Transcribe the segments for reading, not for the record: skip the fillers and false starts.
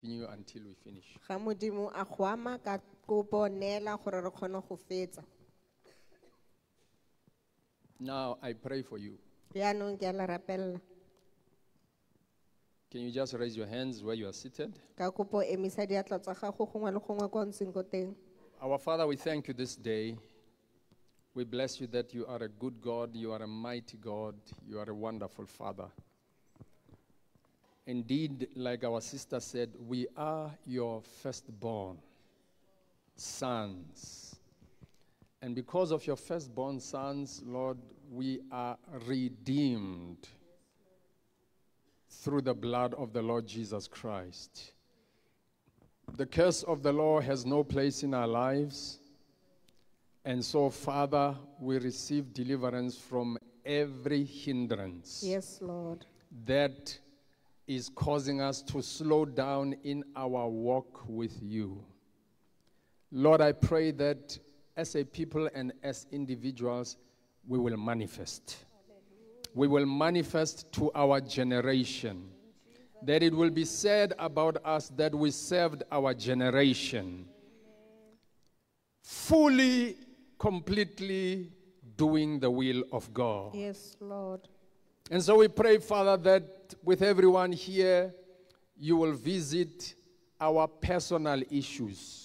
continue until we finish. Now I pray for you. Can you just raise your hands where you are seated? Our Father, we thank you this day. We bless you that you are a good God, you are a mighty God, you are a wonderful Father. Indeed, like our sister said, we are your firstborn sons. And because of your firstborn sons, Lord, we are redeemed through the blood of the Lord Jesus Christ. The curse of the law has no place in our lives. And so, Father, we receive deliverance from every hindrance. Yes, Lord. That is causing us to slow down in our walk with you. Lord, I pray that as a people and as individuals, we will manifest. We will manifest to our generation. That it will be said about us that we served our generation. Fully, completely doing the will of God. Yes, Lord. And so we pray, Father, that with everyone here, you will visit our personal issues.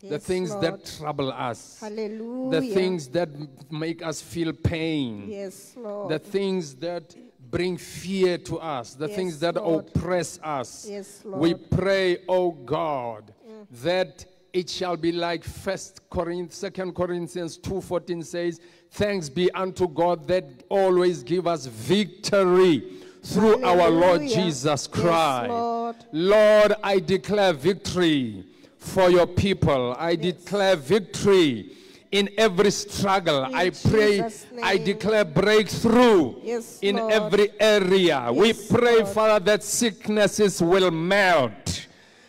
Yes, the things Lord. That trouble us. Hallelujah. The things that make us feel pain. Yes, Lord. The things that bring fear to us. The yes, things that Lord. Oppress us. Yes, Lord. We pray, oh God, that it shall be like 2 Corinthians 2:14 says, thanks be unto God that always give us victory through Hallelujah. Our Lord Jesus Christ. Yes, Lord. Lord, I declare victory for your people. I yes. declare victory in every struggle. In I pray, Jesus' name. I declare breakthrough yes, in Lord. Every area. Yes, we pray, Lord. Father, that sicknesses will melt.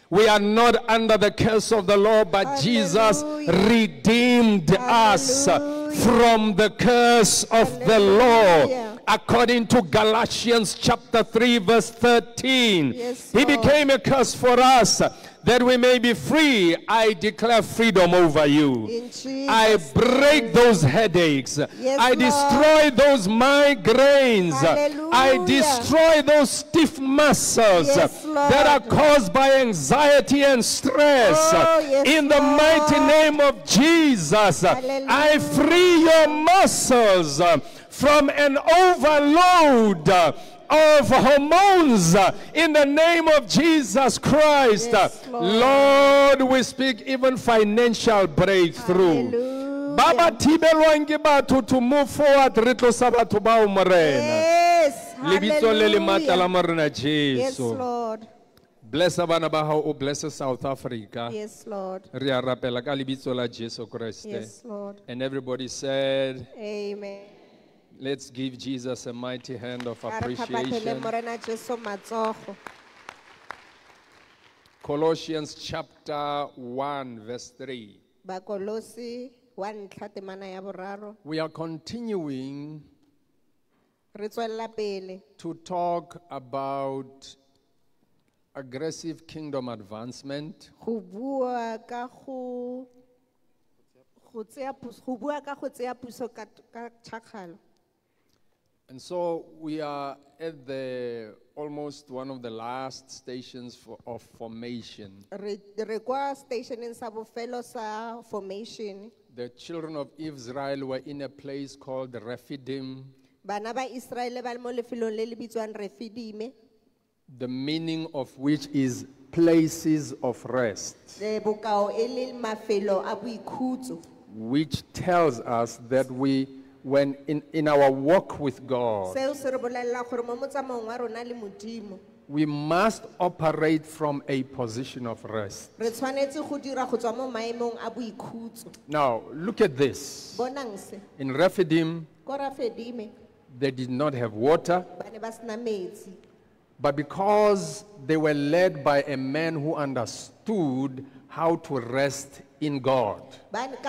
We are not under the curse of the law, but Hallelujah. Jesus redeemed Hallelujah. Us from the curse of Hallelujah. The law. According to Galatians chapter 3:13, yes, he became a curse for us that we may be free. I declare freedom over you. I break those headaches. Yes, I destroy Lord. Those migraines. Hallelujah. I destroy those stiff muscles yes, that are caused by anxiety and stress. Oh, yes, in the Lord. Mighty name of Jesus, Hallelujah. I free your muscles from an overload of hormones in the name of Jesus Christ. Yes, Lord. Lord, we speak even financial breakthrough. Hallelujah. Baba tibelwangi batho to move forward re tlosa batho ba o morena. Yes, hallelujah. Yes, Lord. Bless abana ba hao, bless South Africa. Yes, Lord. Re a rapela ka lebitso la Jesu Kriste. Yes, Lord. And everybody said, amen. Let's give Jesus a mighty hand of appreciation. Colossians chapter 1:3. We are continuing to talk about aggressive kingdom advancement. And so we are at the almost one of the last stations of formation. The children of Israel were in a place called Rephidim. The meaning of which is places of rest. Which tells us that we when in our walk with God, we must operate from a position of rest. Now, look at this. In Rephidim, they did not have water, but because they were led by a man who understood how to rest in God. God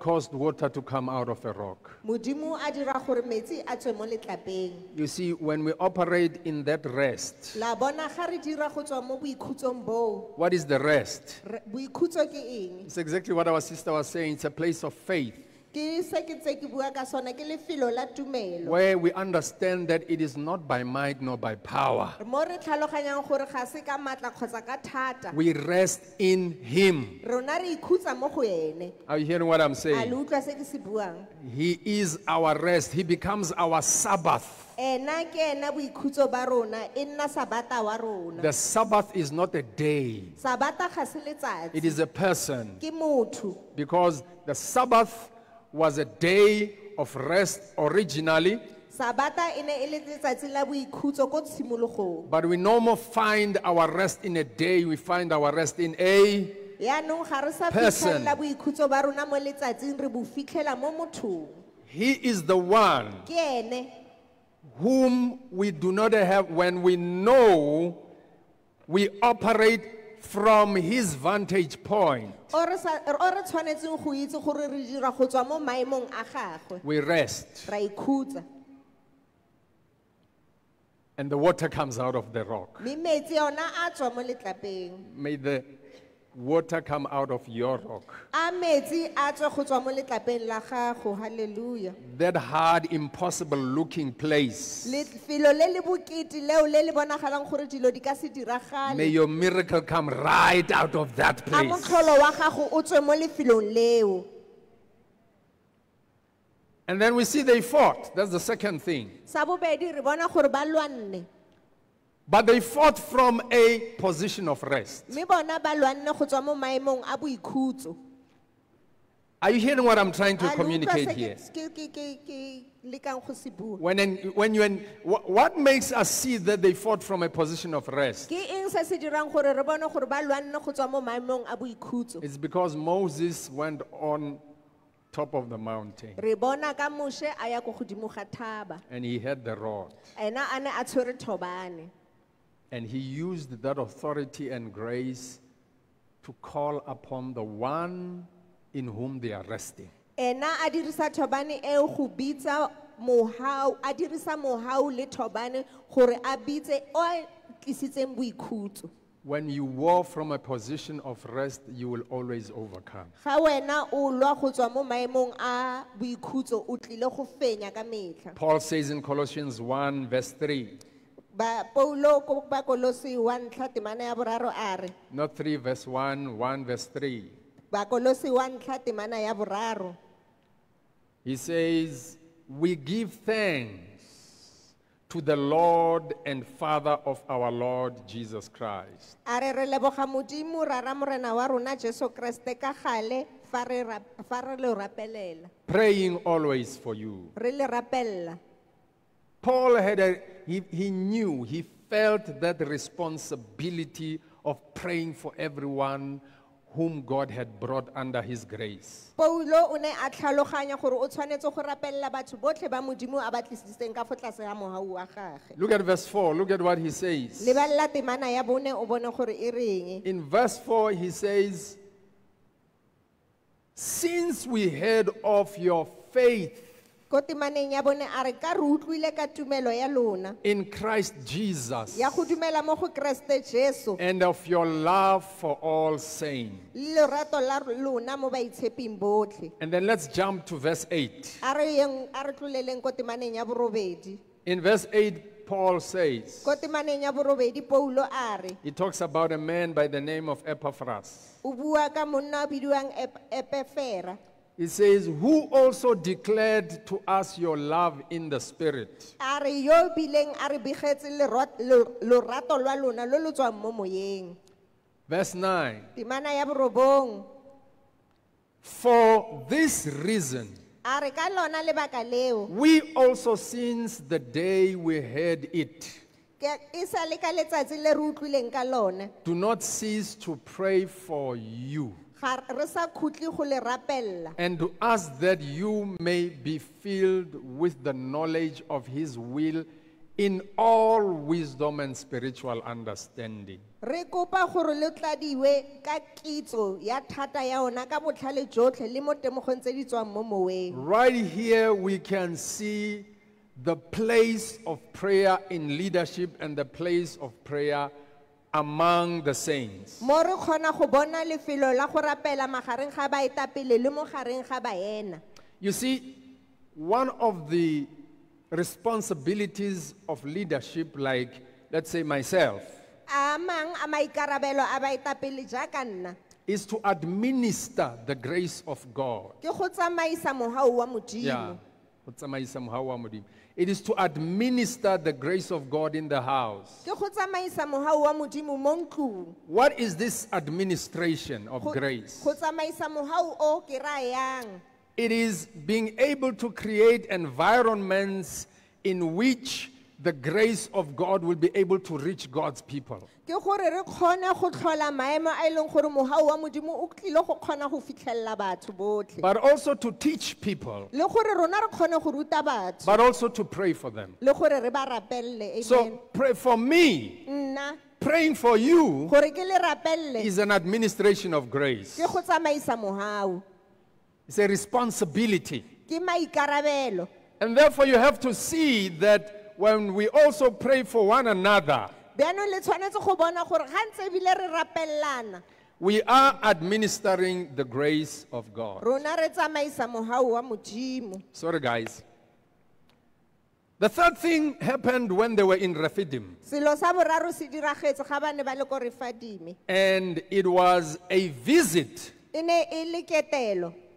caused water to come out of a rock. You see, when we operate in that rest, what is the rest? It's exactly what our sister was saying. It's a place of faith, where we understand that it is not by might nor by power. We rest in Him. Are you hearing what I'm saying? He is our rest. He becomes our Sabbath. The Sabbath is not a day. It is a person. Because the Sabbath was a day of rest originally, but we no more find our rest in a day. We find our rest in a person. He is the one whom we do not have. When we know, we operate from His vantage point. We rest. And the water comes out of the rock. May the water come out of your rock. That hard, impossible looking place. May your miracle come right out of that place. And then we see they fought. That's the second thing. But they fought from a position of rest. Are you hearing what I'm trying to communicate here? What makes us see that they fought from a position of rest? It's because Moses went on top of the mountain, and he had the rod, and he used that authority and grace to call upon the one in whom they are resting. When you war from a position of rest, you will always overcome. Paul says in Colossians 1 verse 3. Not 3 verse 1, 1 verse 3. He says, we give thanks to the Lord and Father of our Lord Jesus Christ. Praying always for you. Paul had he knew, he felt that responsibility of praying for everyone whom God had brought under His grace. Look at verse 4. Look at what he says. In verse 4 he says, since we heard of your faith in Christ Jesus, and of your love for all saints. And then let's jump to verse 8. In verse 8, Paul says, he talks about a man by the name of Epaphras. It says, who also declared to us your love in the Spirit. Verse 9. For this reason, we also, since the day we heard it, do not cease to pray for you, and to ask that you may be filled with the knowledge of His will in all wisdom and spiritual understanding. Right here we can see the place of prayer in leadership and the place of prayer among the saints. You see, one of the responsibilities of leadership, like, let's say myself, is to administer the grace of God. Yeah. It is to administer the grace of God in the house. What is this administration of grace? It is being able to create environments in which the grace of God will be able to reach God's people. But also to teach people. But also to pray for them. So pray for me. Praying for you is an administration of grace. It's a responsibility. And therefore you have to see that when we also pray for one another, we are administering the grace of God. Sorry guys. The third thing happened when they were in Rephidim. And it was a visit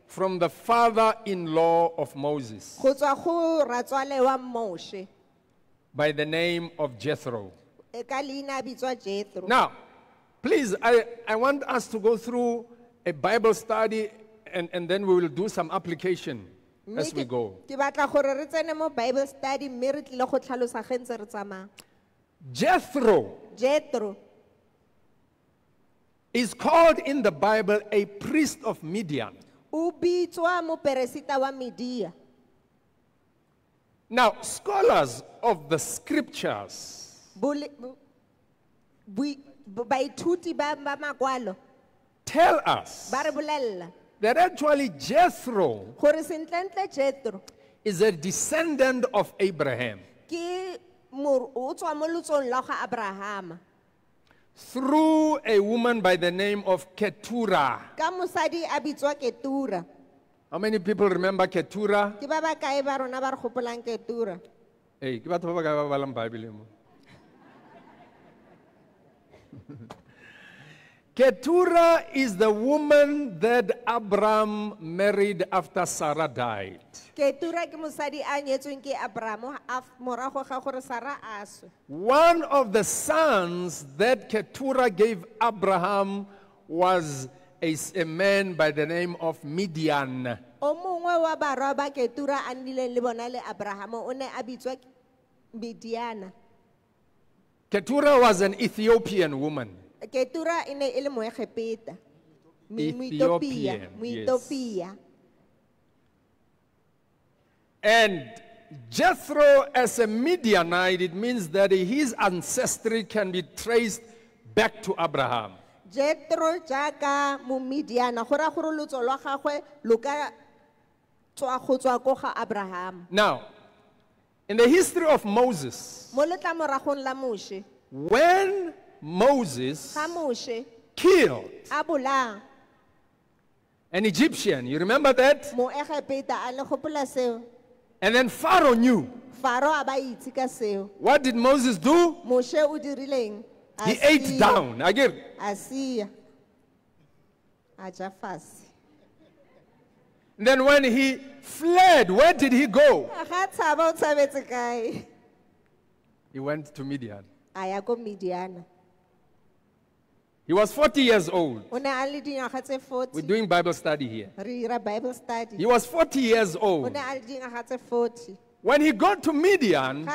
from the father-in-law of Moses, by the name of Jethro. Now, please, I want us to go through a Bible study and then we will do some application as we go. Jethro is called in the Bible a priest of Midian. Now, scholars of the scriptures tell us that actually Jethro is a descendant of Abraham through a woman by the name of Ketura. How many people remember Ketura? Hey, Ketura is the woman that Abram married after Sarah died. One of the sons that Ketura gave Abraham was a man by the name of Midian. Ketura was an Ethiopian woman. Ethiopian, yes. And Jethro, as a Midianite, it means that his ancestry can be traced back to Abraham. Now, in the history of Moses, when Moses killed an Egyptian, you remember that? And then Pharaoh knew. What did Moses do? He ate down again. Then when he fled, where did he go? He went to Midian. He was 40 years old. We're doing Bible study here. He was 40 years old. When he got to Midian,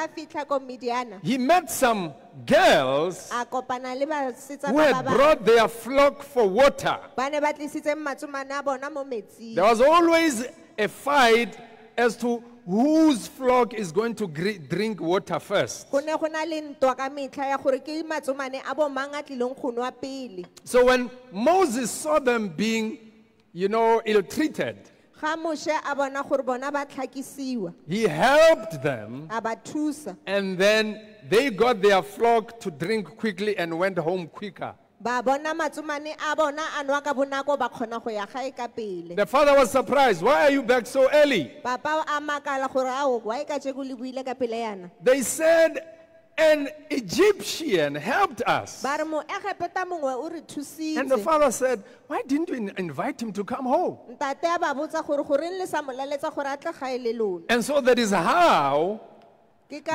he met some girls who had brought their flock for water. There was always a fight as to whose flock is going to drink water first. So when Moses saw them being, you know, ill-treated, he helped them, and then they got their flock to drink quickly and went home quicker. The father was surprised. Why are you back so early? They said, an Egyptian helped us. And the father said, why didn't you invite him to come home? And so that is how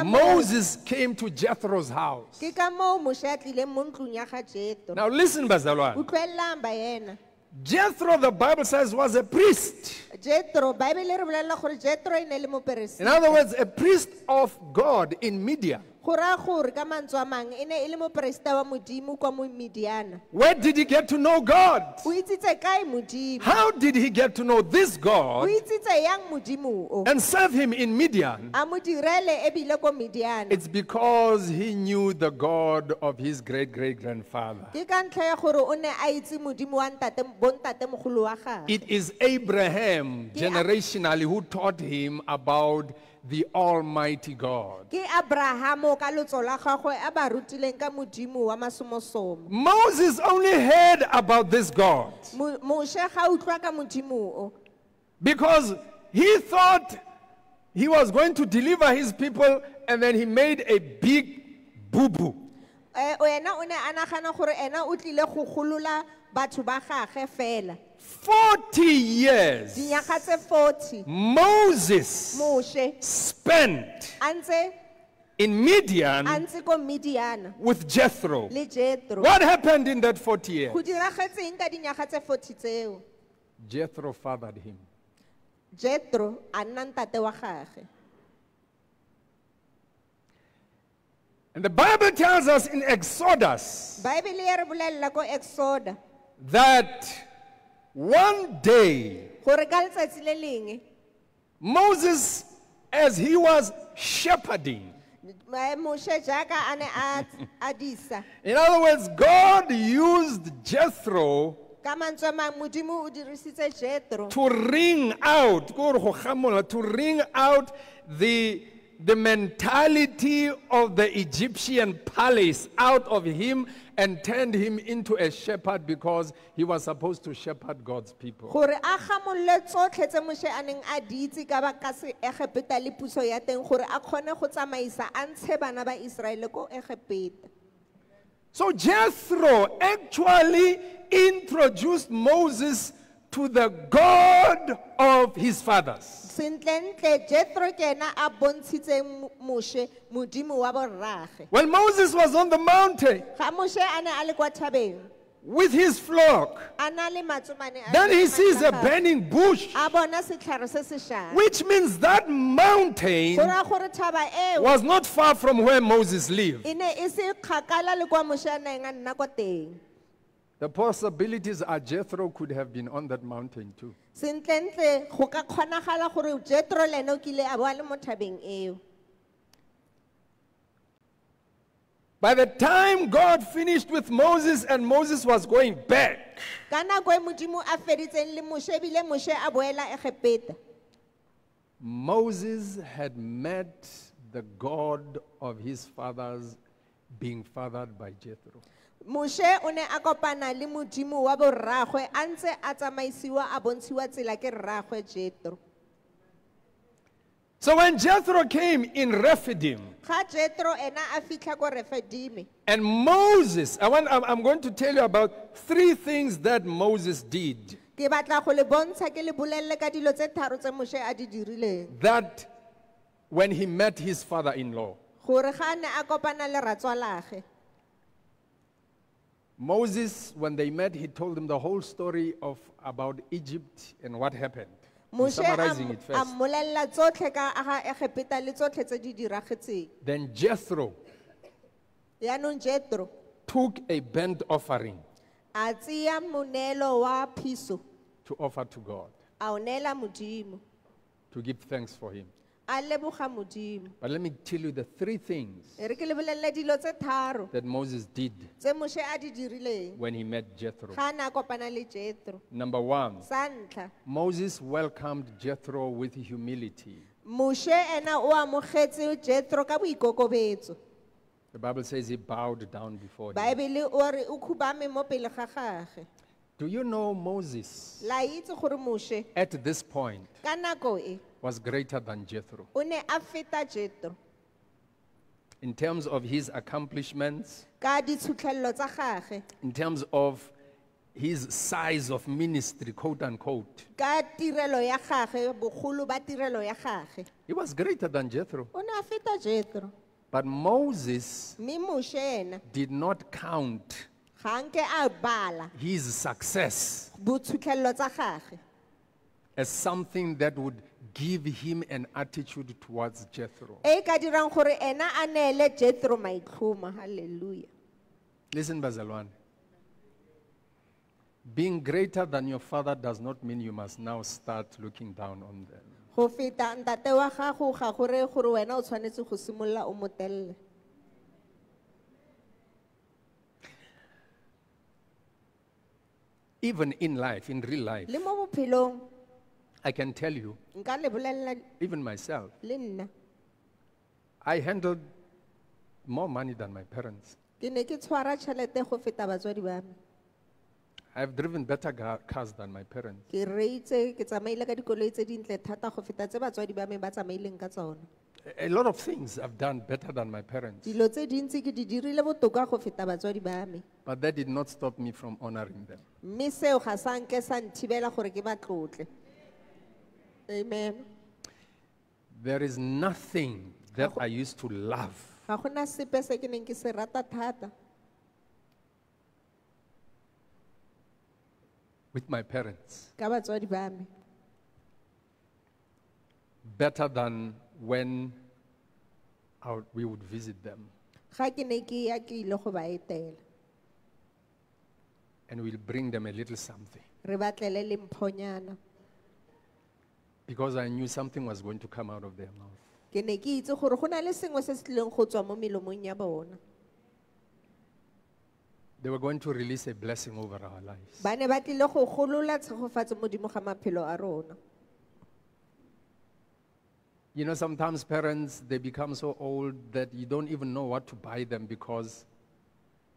Moses came to Jethro's house. Now listen, Bazalwan. Jethro, the Bible says, was a priest. In other words, a priest of God in Midian. Where did he get to know God? How did he get to know this God and serve him in Midian? It's because he knew the God of his great-great-grandfather. It is Abraham, generationally, who taught him about the Almighty God. Moses only heard about this God because he thought he was going to deliver his people, and then he made a big boo-boo. Forty years Moses spent in Midian with Jethro. What happened in that 40 years? Jethro fathered him. And the Bible tells us in Exodus that one day, Moses, as he was shepherding, in other words, God used Jethro to ring out the mentality of the Egyptian palace out of him, and turned him into a shepherd, because he was supposed to shepherd God's people. So Jethro actually introduced Moses to the God of his fathers. When Moses was on the mountain with his flock, then he sees a burning bush, which means that mountain was not far from where Moses lived. The possibilities are Jethro could have been on that mountain too. By the time God finished with Moses and Moses was going back, Moses had met the God of his fathers being fathered by Jethro. So when Jethro came in Rephidim, and Moses, I'm going to tell you about three things that Moses did that when he met his father-in-law. Moses, when they met, he told them the whole story about Egypt and what happened. I'm summarizing it first. Then Jethro took a burnt offering to offer to God, to give thanks for him. But let me tell you the three things that Moses did when he met Jethro. Number one, Moses welcomed Jethro with humility. The Bible says he bowed down before him. Do you know Moses at this point was greater than Jethro in terms of his accomplishments, in terms of his size of ministry, quote unquote? He was greater than Jethro. But Moses did not count his success as something that would give him an attitude towards Jethro. Listen, Bazalwane. Being greater than your father does not mean you must now start looking down on them. Even in life, in real life, I can tell you, even myself, I handled more money than my parents. I've driven better cars than my parents. A lot of things I've done better than my parents. But that did not stop me from honoring them. Amen. There is nothing that I used to love with my parents better than when we would visit them. And we'll bring them a little something. Because I knew something was going to come out of their mouth. They were going to release a blessing over our lives. You know, sometimes parents, they become so old that you don't even know what to buy them, because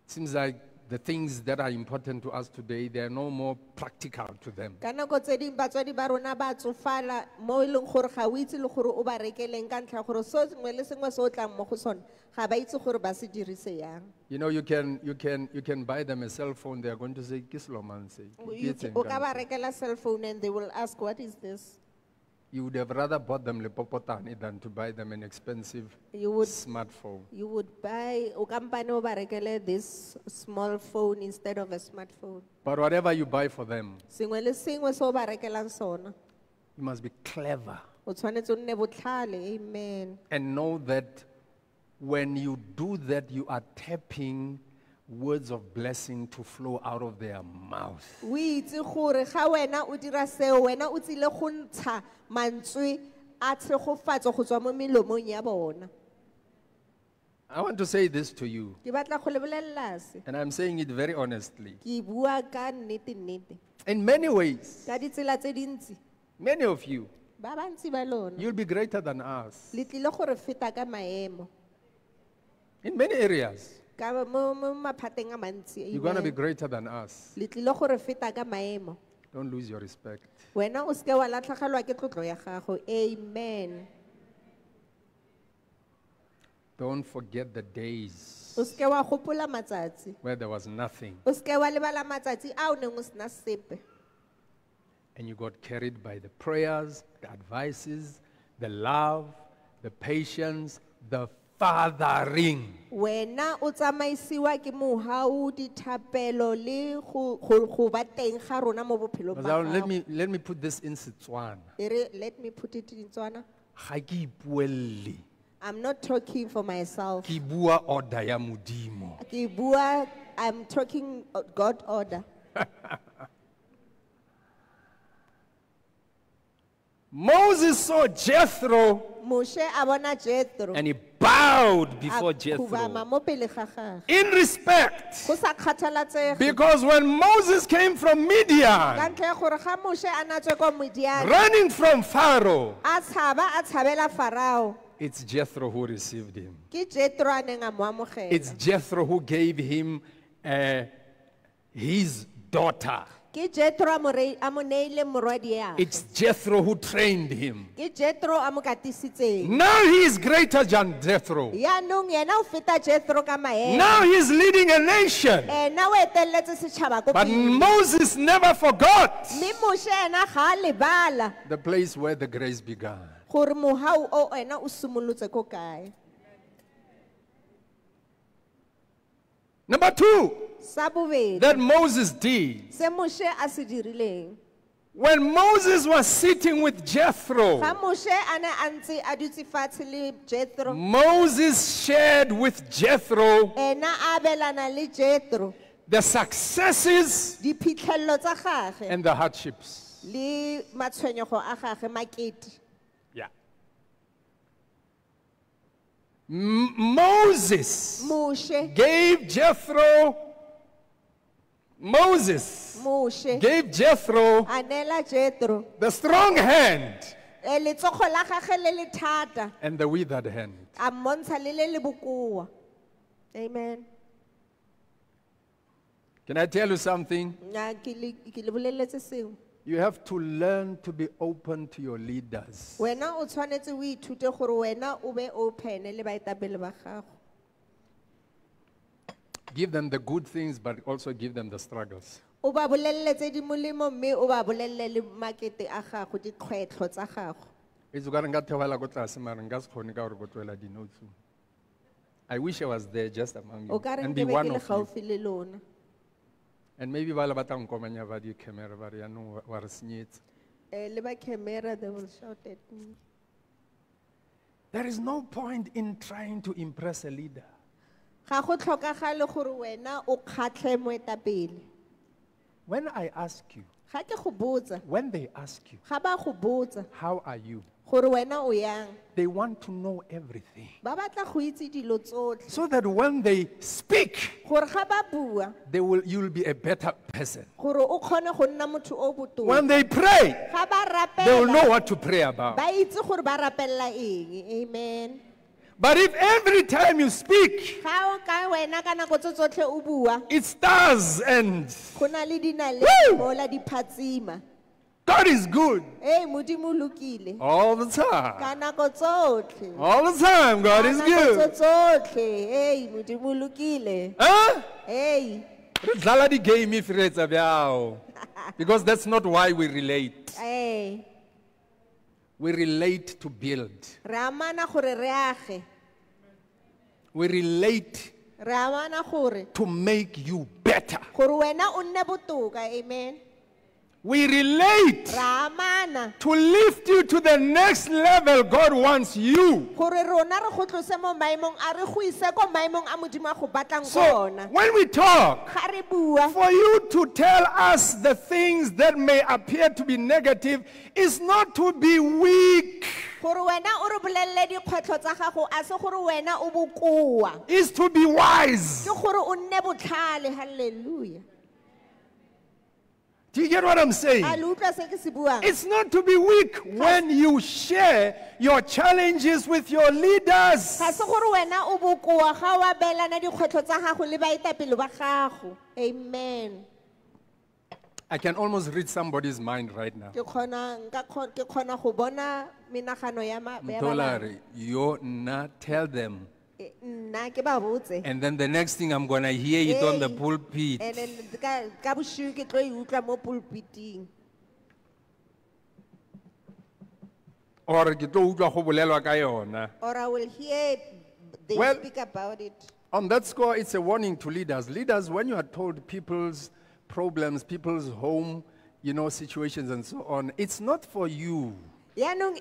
it seems like the things that are important to us today, they are no more practical to them. You know, you can buy them a cell phone. They are going to say, Kisloman, and they will ask, what is this? You would have rather bought them lepopotane than to buy them an expensive smartphone. You would buy this small phone instead of a smartphone. But whatever you buy for them, you must be clever. Amen. And know that when you do that, you are tapping words of blessing to flow out of their mouth. I want to say this to you, and I'm saying it very honestly. In many ways, many of you, you'll be greater than us in many areas. You're going to be greater than us. Don't lose your respect. Amen. Don't forget the days where there was nothing, and you got carried by the prayers, the advices, the love, the patience, the fathering. Let me put this in Setswana. Let me put it in Setswana. I'm not talking for myself. I'm talking God order. Moses saw Jethro And he bowed before Jethro in respect. Because when Moses came from Midian, running from Pharaoh, it's Jethro who received him. It's Jethro who gave him his daughter. It's Jethro who trained him. Now he is greater than Jethro. Now he is leading a nation. But Moses never forgot the place where the grace began. Number two, that Moses did. When Moses was sitting with Jethro, Moses shared with Jethro the successes and the hardships. Yeah. Moses gave Jethro the strong hand and the withered hand. Amen. Can I tell you something? You have to learn to be open to your leaders. Give them the good things, but also give them the struggles. I wish I was there just among you and be one of you. And maybe while about the camera, but I know what is needed. They will shout at me. There is no point in trying to impress a leader. When I ask you, when they ask you, how are you? They want to know everything. So that when they speak, you will be a better person. When they pray, they will know what to pray about. Amen. But if every time you speak, it stars and woo! God is good. All the time. All the time, God is good. Huh? Because that's not why we relate. We relate to build. We relate to make you better. Amen. We relate to lift you to the next level God wants you. So, when we talk, for you to tell us the things that may appear to be negative is not to be weak. It's to be wise. Hallelujah. Do you get what I'm saying? It's not to be weak when you share your challenges with your leaders. Amen. I can almost read somebody's mind right now. Tell them. And then the next thing I'm going to hear it on the pulpit. Or I will hear they speak about it. On that score, it's a warning to leaders. Leaders, when you are told people's problems, people's home, you know, situations and so on, it's not for you. I didn't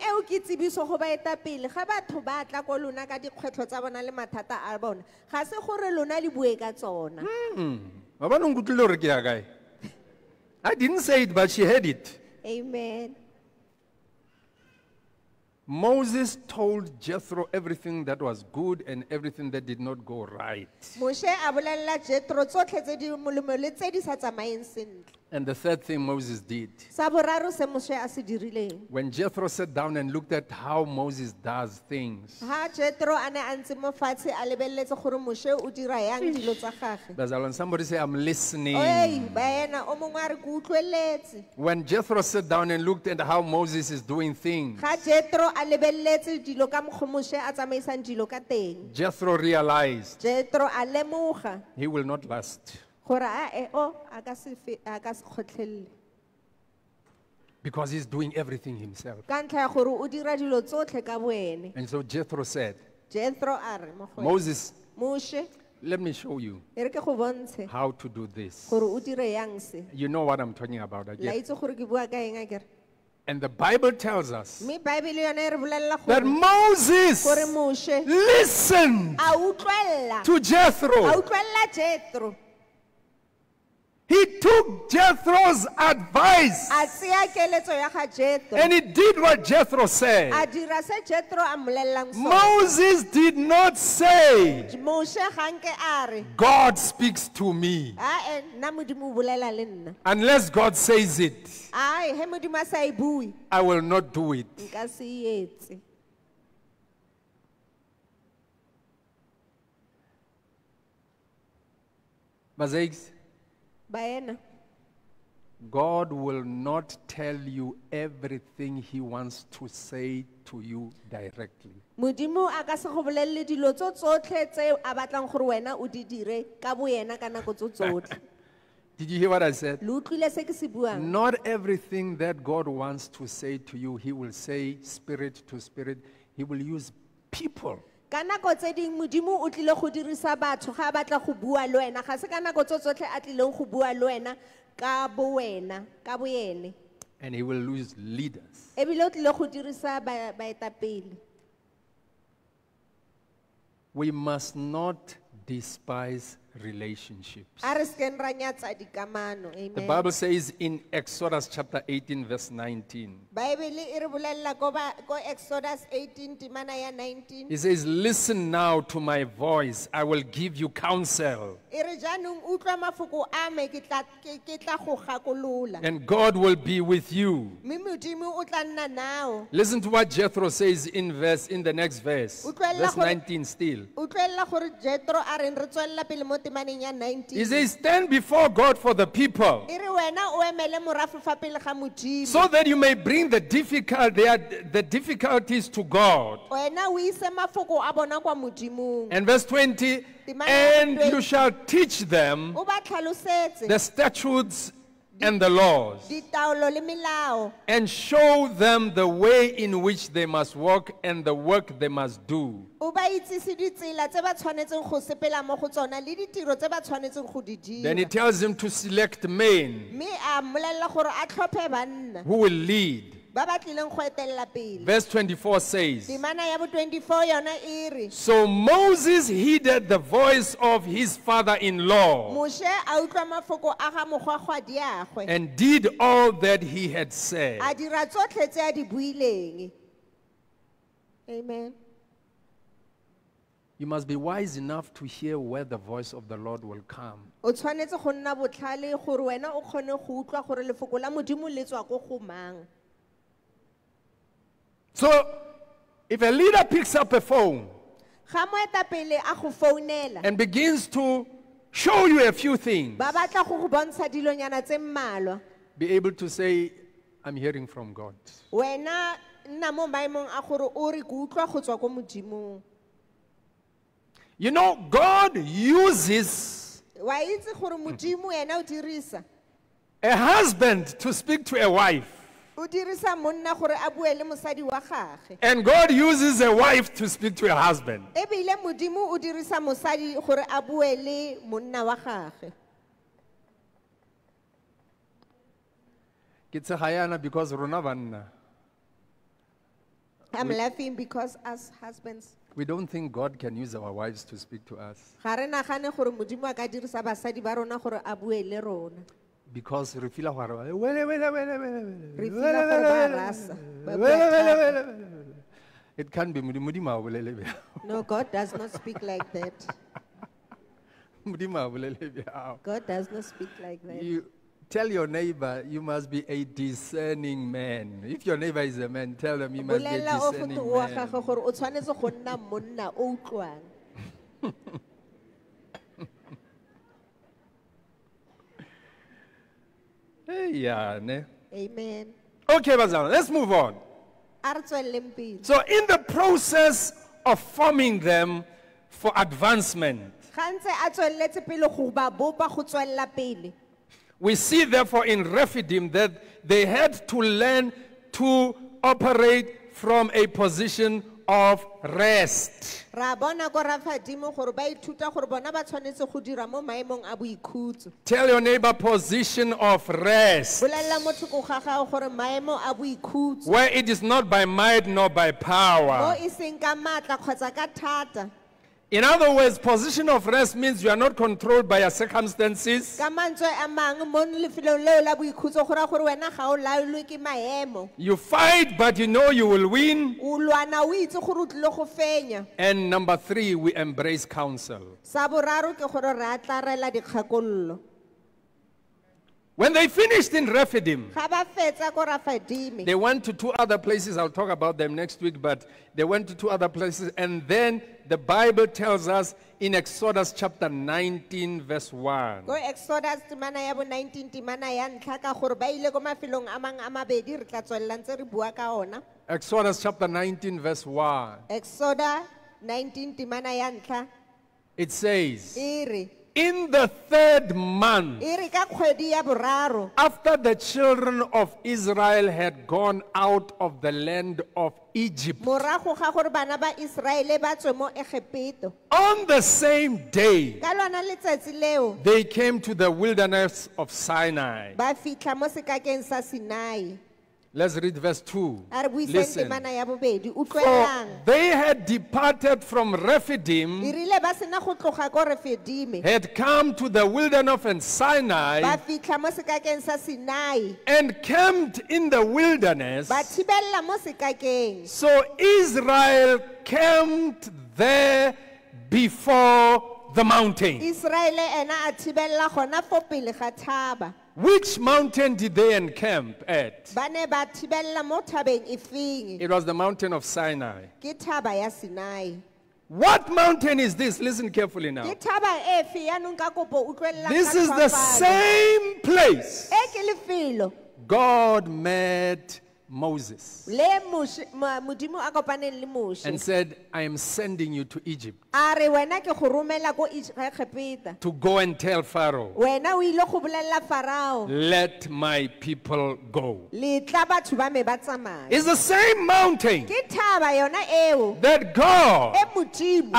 say it, but she heard it. Amen. Moses told Jethro everything that was good and everything that did not go right. And the third thing Moses did. When Jethro sat down and looked at how Moses does things. Does somebody say, I'm listening? When Jethro sat down and looked at how Moses is doing things. Jethro realized he will not last. Because he's doing everything himself. And so Jethro said, Moses, let me show you how to do this. You know what I'm talking about. Again. And the Bible tells us that Moses listened to Jethro. He took Jethro's advice and he did what Jethro said. Moses did not say, God speaks to me, unless God says it, I will not do it. God will not tell you everything he wants to say to you directly. Did you hear what I said? Not everything that God wants to say to you, he will say spirit to spirit. He will use people. And he will lose leaders. We must not despise relationships. The Bible says in Exodus chapter 18 verse 19. It says, listen now to my voice. I will give you counsel. And God will be with you. Listen to what Jethro says in the next verse. Verse 19 still. He says, stand before God for the people, so that you may bring the difficulties to God. And verse 20, and you shall teach them the statutes and the laws, and show them the way in which they must walk and the work they must do. Then he tells him to select men who will lead. Verse 24 says, so Moses heeded the voice of his father-in-law and did all that he had said. Amen. You must be wise enough to hear where the voice of the Lord will come. So, if a leader picks up a phone and begins to show you a few things, be able to say, I'm hearing from God. You know, God uses a husband to speak to a wife. And God uses a wife to speak to a husband. I'm laughing because as husbands, we don't think God can use our wives to speak to us. Because It can't be Mudima. No, God does not speak like that. God does not speak like that. You tell your neighbor, you must be a discerning man. If your neighbor is a man, tell them you must be a discerning man. Amen. Okay, Bazana, let's move on. So in the process of forming them for advancement, we see therefore in Rephidim that they had to learn to operate from a position of rest. Tell your neighbor, position of rest. Where it is not by might nor by power. In other words, position of rest means you are not controlled by your circumstances. You fight, but you know you will win. And number three, we embrace counsel. When they finished in Rephidim, they went to two other places. I'll talk about them next week, but they went to two other places. And then the Bible tells us in Exodus chapter 19, verse 1. Exodus chapter 19, verse 1. It says, in the third month, after the children of Israel had gone out of the land of Egypt, on the same day, they came to the wilderness of Sinai. Let's read verse 2. Listen. For they had departed from Rephidim, had come to the wilderness of Sinai, and camped in the wilderness. So Israel camped there before the mountain. Which mountain did they encamp at? It was the mountain of Sinai. What mountain is this? Listen carefully now. This is the same place God met Moses and said, I am sending you to Egypt to go and tell Pharaoh, let my people go. It's the same mountain that God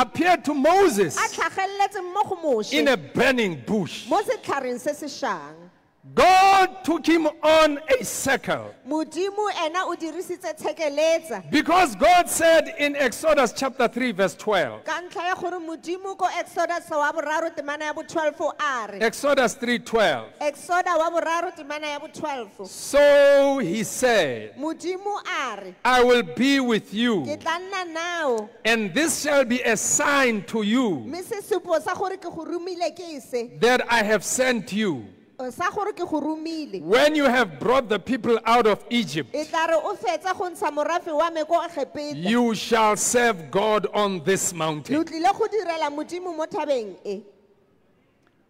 appeared to Moses in a burning bush. God took him on a circle, because God said in Exodus chapter 3 verse 12. Exodus 3:12. So he said, I will be with you, and this shall be a sign to you that I have sent you. When you have brought the people out of Egypt, you shall serve God on this mountain.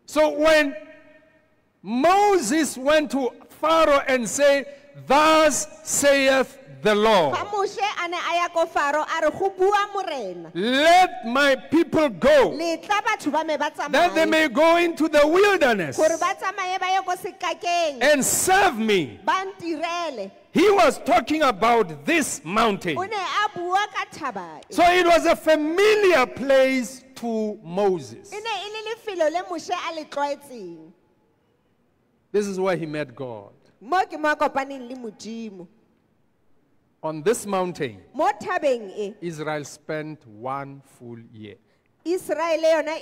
So when Moses went to Pharaoh and said, thus saith the Lord, let my people go, that they may go into the wilderness and serve me. He was talking about this mountain. So it was a familiar place to Moses. This is where he met God. On this mountain, Israel spent one full year. Now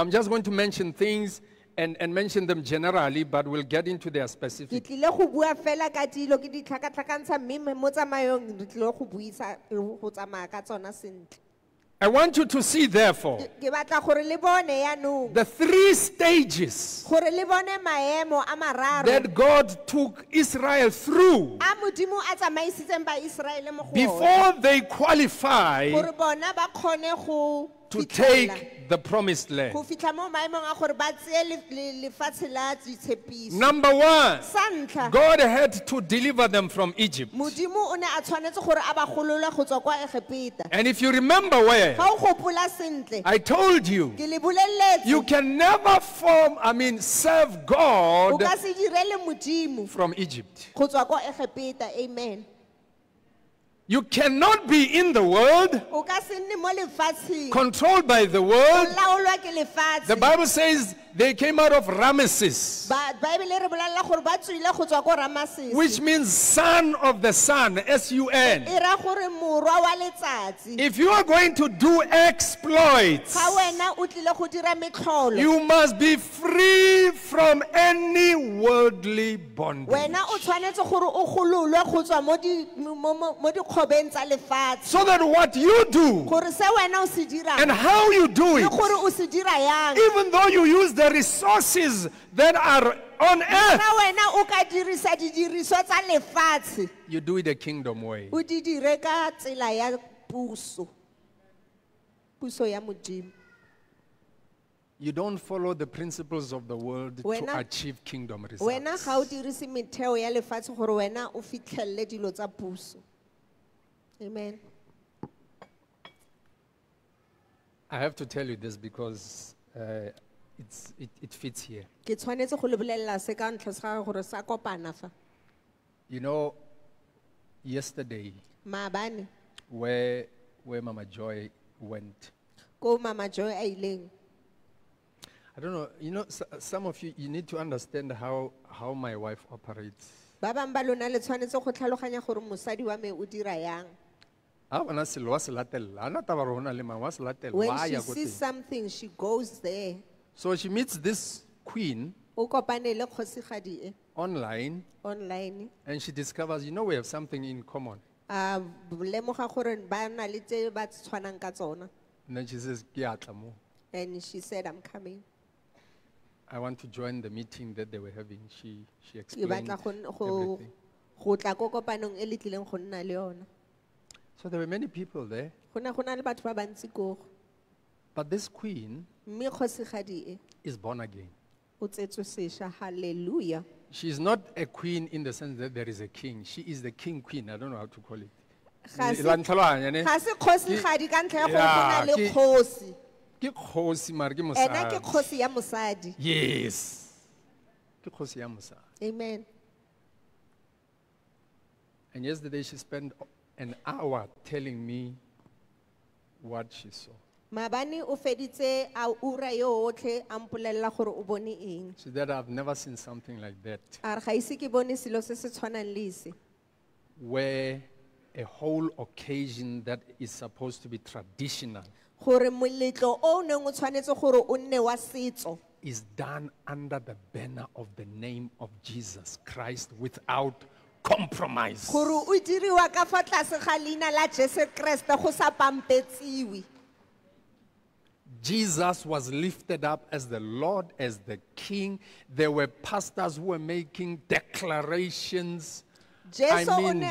I'm just going to mention things and mention them generally, but we'll get into their specifics. I want you to see, therefore, the three stages that God took Israel through before they qualify to take the promised land. Number one, God had to deliver them from Egypt. And if you remember well, I told you, you can never serve God from Egypt. Amen. You cannot be in the world, controlled by the world. The Bible says they came out of Rameses, which means son of the sun, S-U-N. If you are going to do exploits, you must be free from any worldly bondage, so that what you do and how you do it, even though you use the resources that are on earth, you do it the kingdom way. You don't follow the principles of the world to achieve kingdom results. Amen. I have to tell you this because it fits here. You know, yesterday, where Mama Joy went, I don't know, you know, some of you need to understand how my wife operates. When she sees something, she goes there. So she meets this queen online, and she discovers, we have something in common. And then she says, and she said, I'm coming. I want to join the meeting that they were having. She explained everything. So there were many people there. But this queen is born again. Hallelujah. She is not a queen in the sense that there is a king. She is the king queen. I don't know how to call it. Yes. Amen. And yesterday she spent an hour telling me what she saw. She said, I've never seen something like that, where a whole occasion that is supposed to be traditional is done under the banner of the name of Jesus Christ without compromise. Jesus was lifted up as the Lord, as the King. There were pastors who were making declarations. And when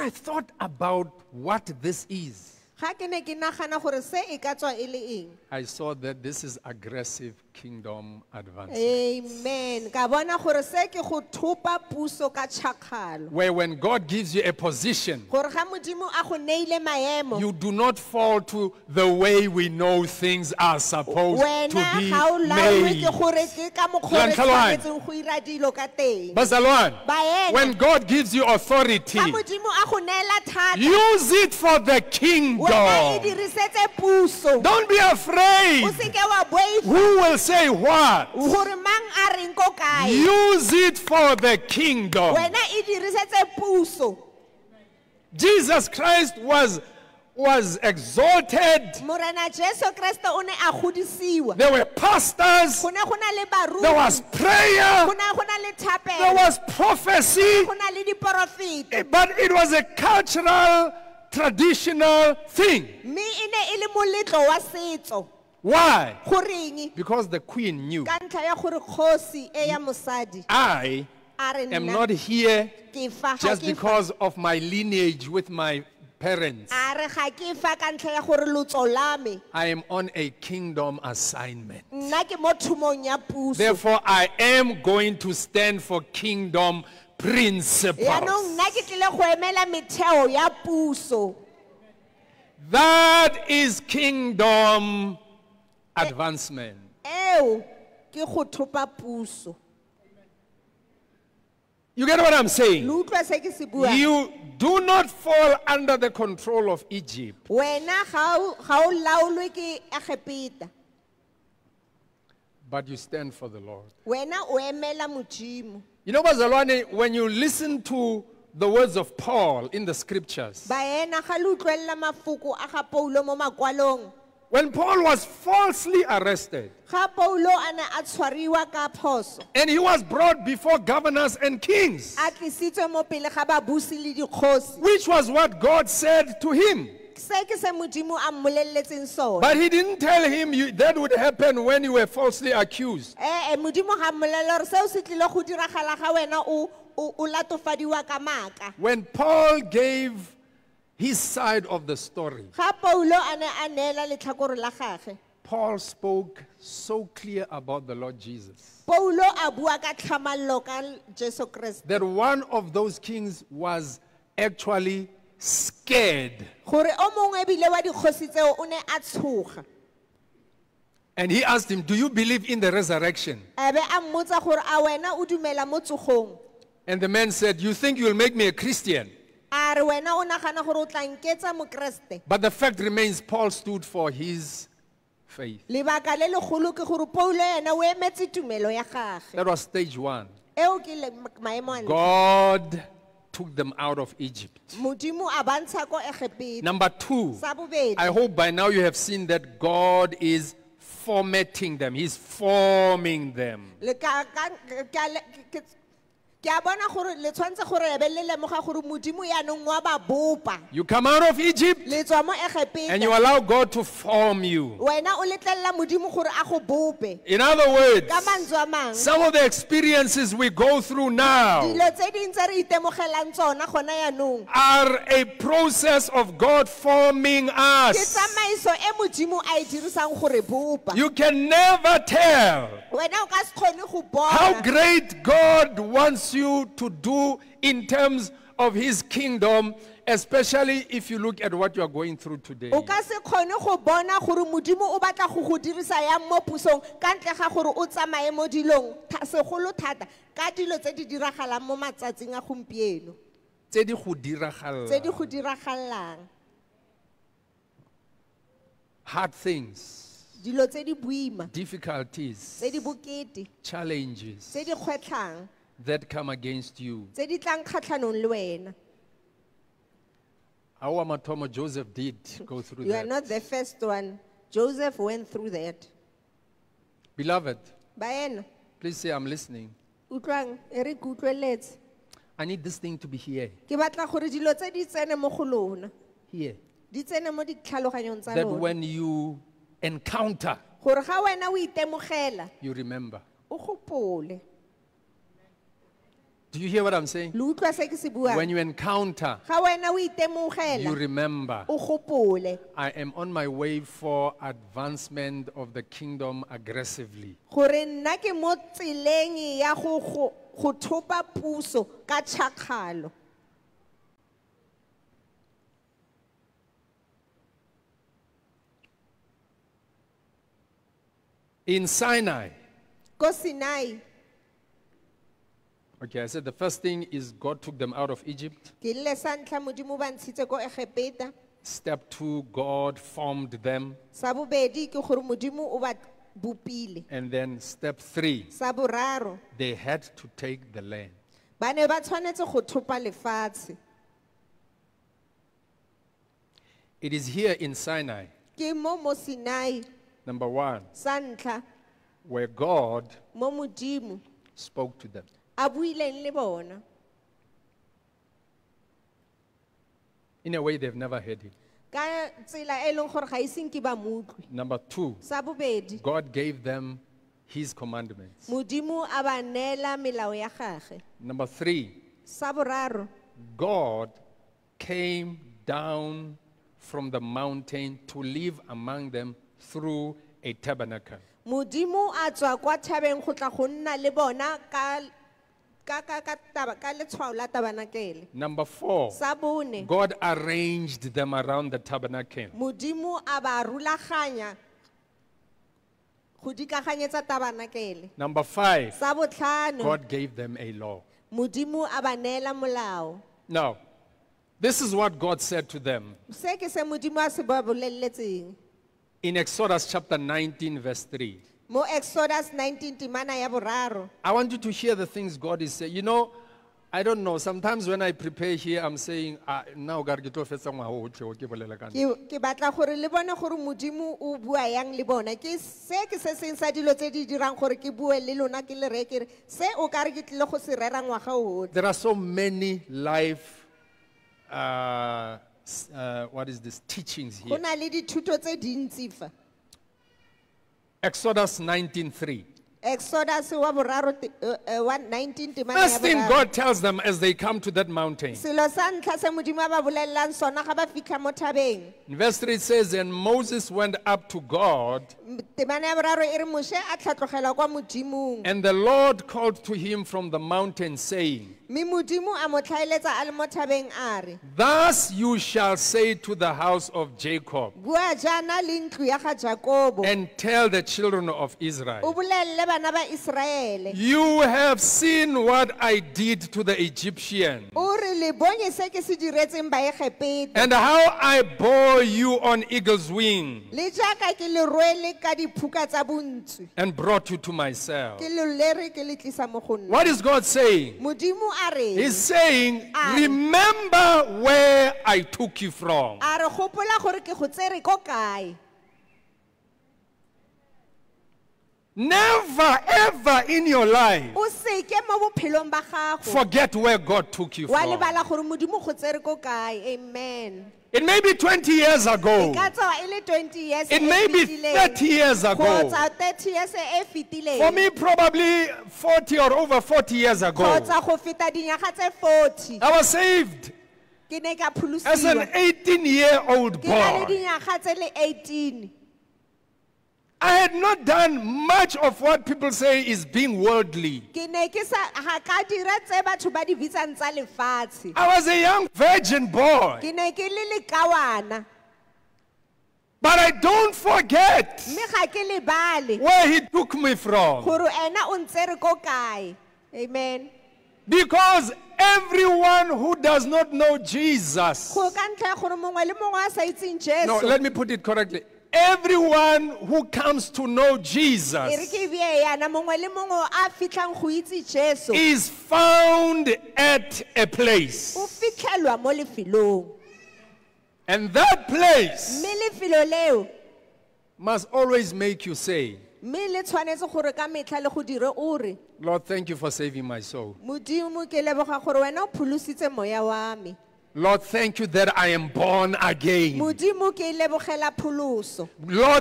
I thought about what this is, I saw that this is aggressive kingdom advancement. Amen. Where when God gives you a position, you do not fall to the way we know things are supposed to be made. When God gives you authority, use it for the kingdom. Don't be afraid who will say what. Use it for the kingdom. Jesus Christ was exalted. There were pastors. There was prayer. There was prophecy. But it was a cultural, traditional thing. Why? Because the queen knew, I am not here just because of my lineage with my parents. I am on a kingdom assignment. Therefore, I am going to stand for kingdom principles. That is kingdom advancement. You get what I'm saying? You do not fall under the control of Egypt. But you stand for the Lord. You know, bazalwane, when you listen to the words of Paul in the scriptures, when Paul was falsely arrested and he was brought before governors and kings, which was what God said to him, but he didn't tell him that would happen when you were falsely accused. When Paul gave his side of the story, Paul spoke so clear about the Lord Jesus, that one of those kings was actually scared, and he asked him, do you believe in the resurrection? And the man said, you think you'll make me a Christian? But the fact remains, Paul stood for his faith. That was stage one. God took them out of Egypt. Number two, I hope by now you have seen that God is formatting them. He's forming them. You come out of Egypt and you allow God to form you. In other words, some of the experiences we go through now are a process of God forming us. You can never tell how great God wants you to do in terms of his kingdom, especially if you look at what you are going through today. Hard things, difficulties, challenges that come against you. Our Matomo Joseph did go through that. You are not the first one. Joseph went through that. Beloved, please say, I'm listening. I need this thing to be here. Here. That when you encounter, you remember. Do you hear what I'm saying? When you encounter, you remember, I am on my way for advancement of the kingdom aggressively. In Sinai, okay, I said the first thing is God took them out of Egypt. Step two, God formed them. And then step three, they had to take the land. It is here in Sinai. Number one, where God spoke to them. In a way they've never heard it. Number two, God gave them His commandments. Number three, God came down from the mountain to live among them through a tabernacle. Number four, God arranged them around the tabernacle. Number five, God gave them a law. Now, this is what God said to them in Exodus chapter 19 verse 3. I want you to hear the things God is saying. You know, I don't know. Sometimes when I prepare here, I'm saying, now God get off somewhere. There are so many life, teachings here. Exodus 19:3. Exodus 19:3. First thing God tells them as they come to that mountain. In verse 3 it says, and Moses went up to God, and the Lord called to him from the mountain, saying, thus you shall say to the house of Jacob, and tell the children of Israel, you have seen what I did to the Egyptians, and how I bore you on eagle's wing, and brought you to myself. What is God saying? He's saying, remember where I took you from. Never ever in your life forget where God took you from. Amen. It may be 20 years ago. It may be 30 years ago. For me, probably 40 or over 40 years ago. I was saved as an 18-year-old boy. I had not done much of what people say is being worldly. I was a young virgin boy. But I don't forget where He took me from. Amen. Because everyone who does not know Jesus. No, let me put it correctly. Everyone who comes to know Jesus is found at a place. And that place must always make you say, Lord, thank you for saving my soul. Lord, thank you that I am born again. Lord,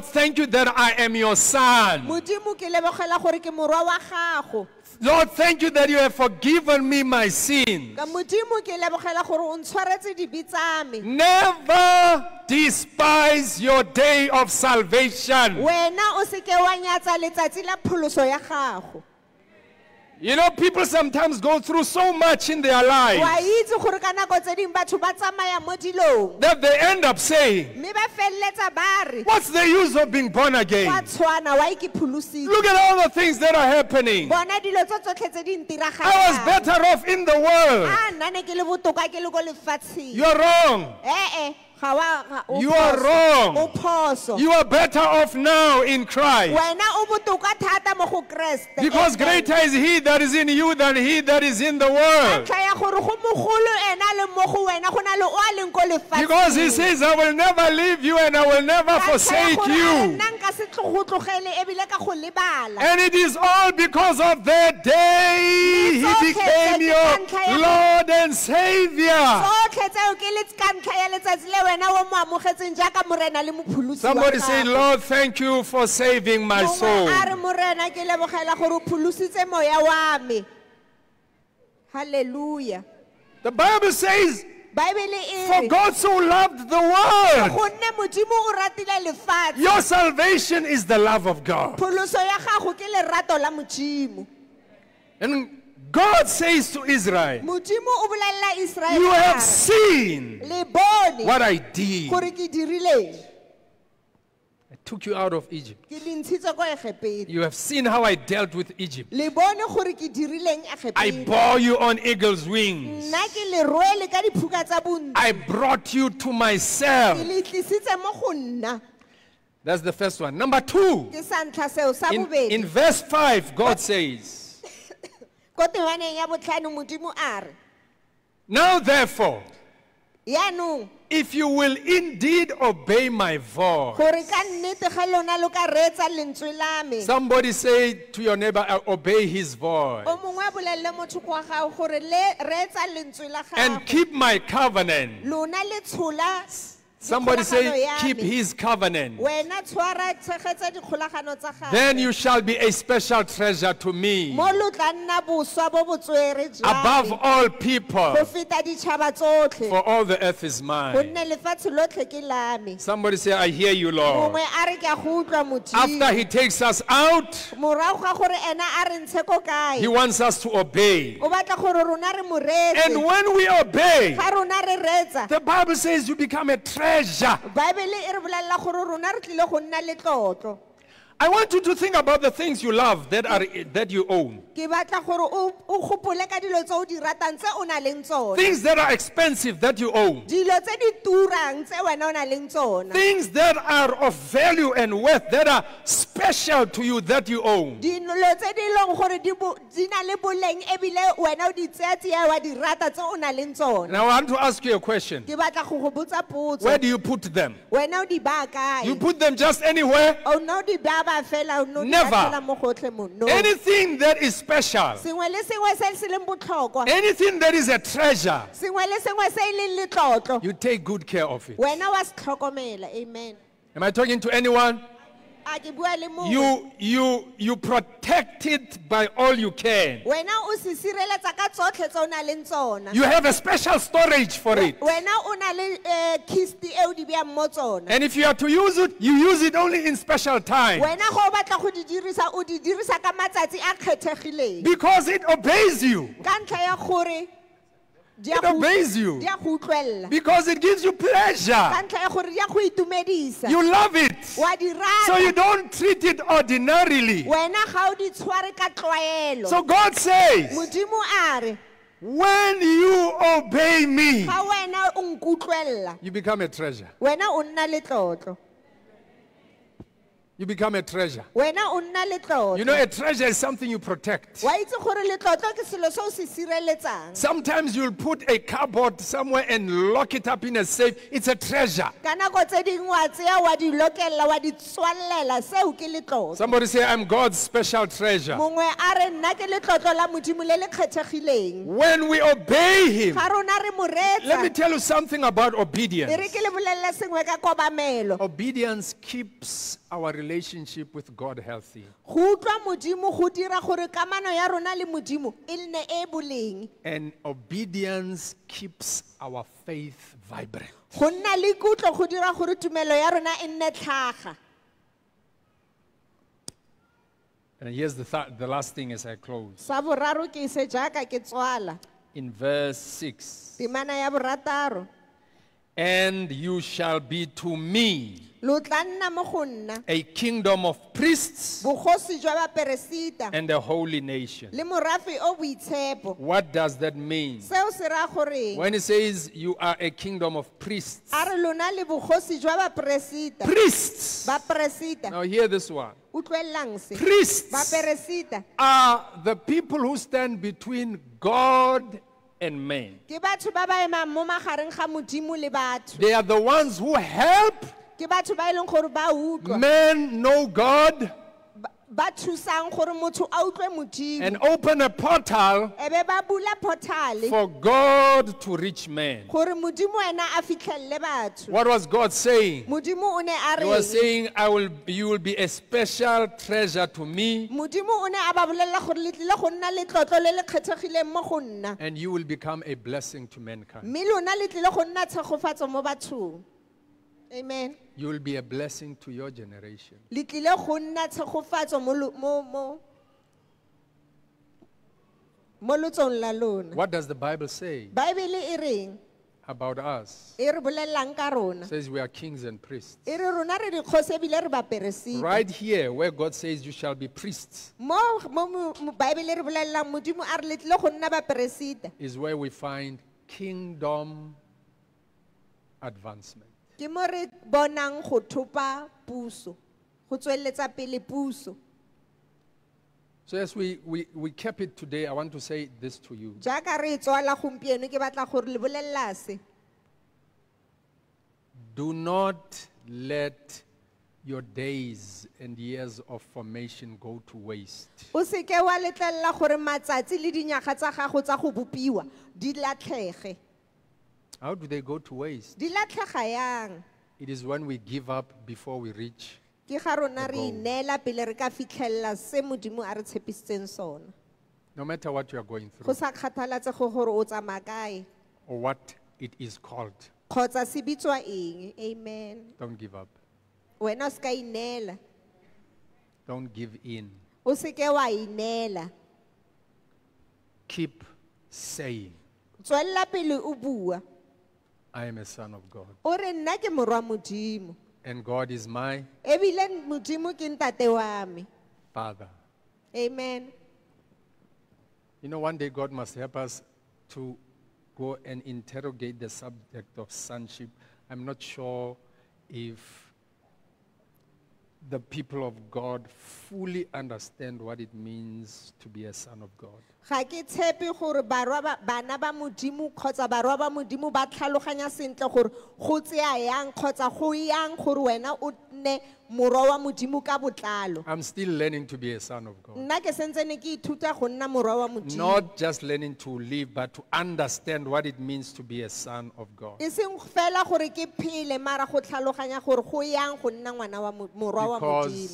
thank you that I am your son. Lord, thank you that you have forgiven me my sins. Never despise your day of salvation. You know, people sometimes go through so much in their lives that they end up saying, what's the use of being born again? Look at all the things that are happening. I was better off in the world. You're wrong. You are wrong. You are better off now in Christ. Because greater is He that is in you than he that is in the world. Because He says, I will never leave you and I will never forsake you. And it is all because of the day He became your Lord and Savior. Somebody say, Lord, thank you for saving my soul. Hallelujah. The Bible says, for God so loved the world. Your salvation is the love of God. And God says to Israel, you have seen what I did. I took you out of Egypt. You have seen how I dealt with Egypt. I bore you on eagle's wings. I brought you to myself. That's the first one. Number two, in verse 5, God says, now therefore, if you will indeed obey my voice. Somebody say to your neighbor, I obey his voice. And keep my covenant. Somebody say, keep his covenant. Then you shall be a special treasure to me above all people, for all the earth is mine. Somebody say, I hear you, Lord. After He takes us out, He wants us to obey. And when we obey, the Bible says you become a treasure. I want you to think about the things you love that you own. Things that are expensive that you own. Things that are of value and worth, that are special to you, that you own. Now I want to ask you a question. Where do you put them? You put them just anywhere? Never. Anything that is special, anything that is a treasure, you take good care of it. Amen. Am I talking to anyone? You protect it by all you can. You have a special storage for it. And if you are to use it, you use it only in special time. Because it obeys you. It obeys you because it gives you pleasure. You love it, so you don't treat it ordinarily. So God says, when you obey me, you become a treasure. You become a treasure. You know, a treasure is something you protect. Sometimes you'll put a cupboard somewhere and lock it up in a safe. It's a treasure. Somebody say, I'm God's special treasure. When we obey Him, let me tell you something about obedience. Obedience keeps our relationship with God healthy. And obedience keeps our faith vibrant. And here's the last thing as I close. In verse 6. And you shall be to me a kingdom of priests and a holy nation. What does that mean? When it says you are a kingdom of priests. Priests. Now hear this one. Priests are the people who stand between God and men. They are the ones who help men know God and open a portal for God to reach man. What was God saying? He was saying, you will be a special treasure to me, and you will become a blessing to mankind. Amen. You will be a blessing to your generation. What does the Bible say about us? It says we are kings and priests. Right here where God says you shall be priests is where we find kingdom advancement. So as we kept it today, I want to say this to you. Do not let your days and years of formation go to waste. How do they go to waste? It is when we give up before we reach the goal. No matter what you are going through or what it is called, amen. Don't give up. Don't give in. Keep saying, I am a son of God. And God is my Father. Amen. You know, one day God must help us to go and interrogate the subject of sonship. I'm not sure if the people of God fully understand what it means to be a son of God. I'm still learning to be a son of God. Not just learning to live, but to understand what it means to be a son of God. Because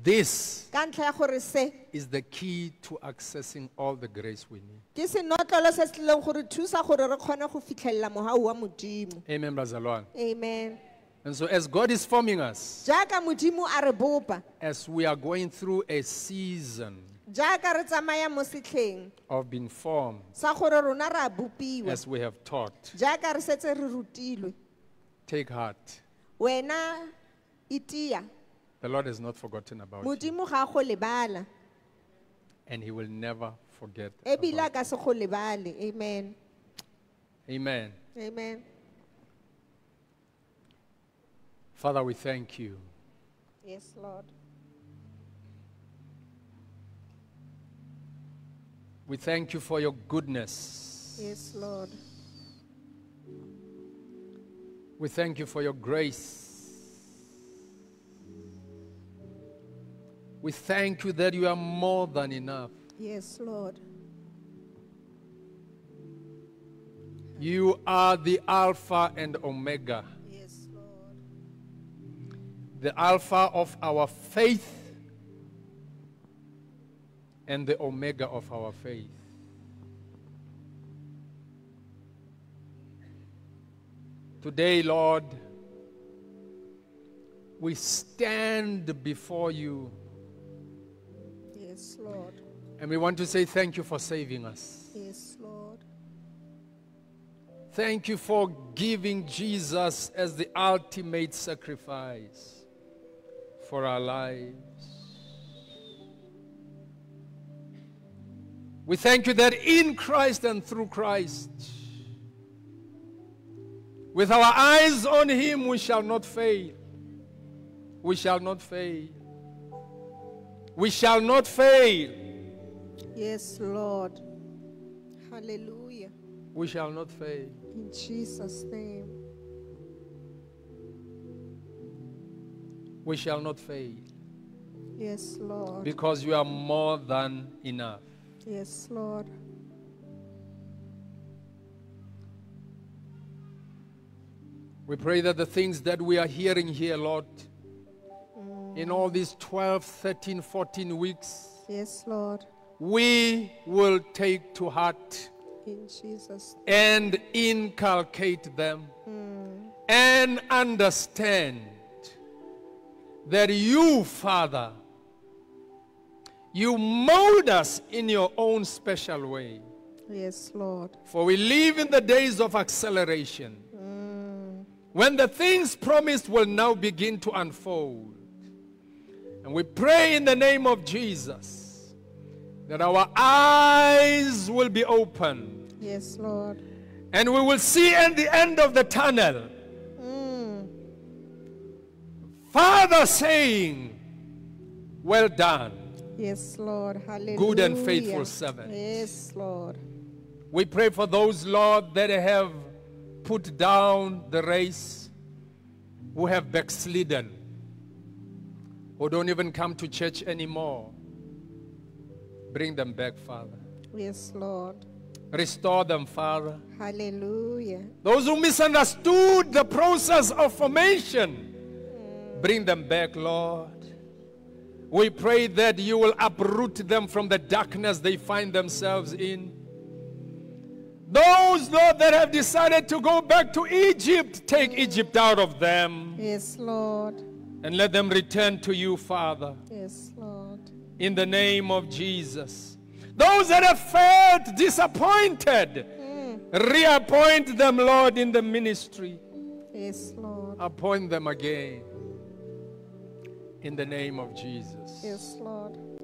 this is the key to accessing all the grace we need. Amen, Brazaluan. Amen. And so as God is forming us, as we are going through a season of being formed, as we have taught, take heart. The Lord has not forgotten about you. And He will never forget about you. Amen. Amen. Amen. Father, we thank you. Yes, Lord. We thank you for your goodness. Yes, Lord. We thank you for your grace. We thank you that you are more than enough. Yes, Lord. You are the Alpha and Omega. Yes, Lord. The Alpha of our faith and the Omega of our faith. Today, Lord, we stand before you. Yes, Lord. And we want to say thank you for saving us. Yes, Lord. Thank you for giving Jesus as the ultimate sacrifice for our lives. We thank you that in Christ and through Christ, with our eyes on him, we shall not fail. We shall not fail. We shall not fail. Yes, Lord. Hallelujah. We shall not fail. In Jesus' name. We shall not fail. Yes, Lord. Because you are more than enough. Yes, Lord. We pray that the things that we are hearing here, Lord, in all these 12, 13, 14 weeks, yes, Lord, we will take to heart in Jesus' name and inculcate them and understand that you, Father, you mold us in your own special way. Yes, Lord. For we live in the days of acceleration, when the things promised will now begin to unfold. And we pray in the name of Jesus that our eyes will be open. Yes, Lord. And we will see at the end of the tunnel. Father saying, well done. Yes, Lord. Hallelujah. Good and faithful servant. Yes, Lord. We pray for those, Lord, that have put down the race, who have backslidden, who don't even come to church anymore. Bring them back, Father. Yes, Lord. Restore them, Father. Hallelujah. Those who misunderstood the process of formation, bring them back, Lord. We pray that you will uproot them from the darkness they find themselves in. Those, Lord, that have decided to go back to Egypt, take Egypt out of them. Yes, Lord. And let them return to you, Father. Yes, Lord. In the name of Jesus. Those that have felt disappointed, reappoint them, Lord, in the ministry. Yes, Lord. Appoint them again. In the name of Jesus. Yes, Lord.